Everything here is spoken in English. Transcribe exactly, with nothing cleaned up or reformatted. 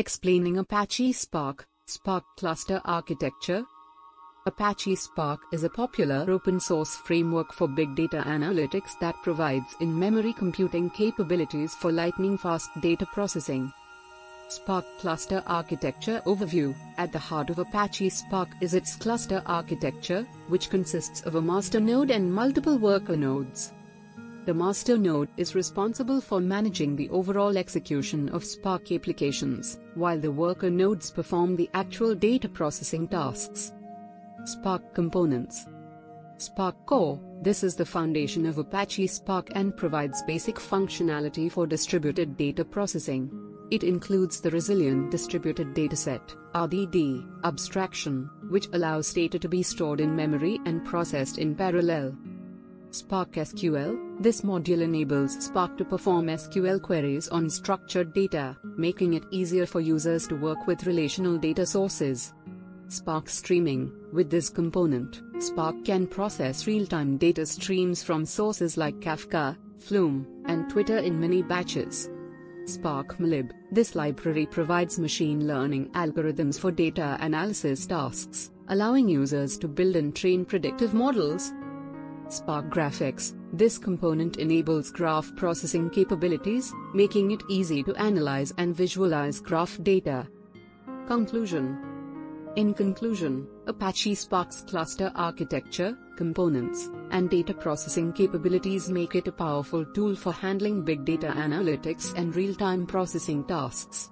Explaining Apache Spark, Spark Cluster Architecture. Apache Spark is a popular open-source framework for big data analytics that provides in-memory computing capabilities for lightning-fast data processing. Spark Cluster Architecture Overview. At the heart of Apache Spark is its cluster architecture, which consists of a master node and multiple worker nodes. The master node is responsible for managing the overall execution of Spark applications, while the worker nodes perform the actual data processing tasks. Spark Components. Spark Core. This is the foundation of Apache Spark and provides basic functionality for distributed data processing. It includes the Resilient Distributed Dataset (R D D) abstraction, which allows data to be stored in memory and processed in parallel. Spark S Q L. This module enables Spark to perform S Q L queries on structured data, making it easier for users to work with relational data sources. Spark Streaming. With this component, Spark can process real-time data streams from sources like Kafka, Flume, and Twitter in mini batches. Spark MLlib. This library provides machine learning algorithms for data analysis tasks, allowing users to build and train predictive models. Spark Graphics. This component enables graph processing capabilities, making it easy to analyze and visualize graph data. Conclusion. In conclusion, Apache Spark's cluster architecture, components, and data processing capabilities make it a powerful tool for handling big data analytics and real-time processing tasks.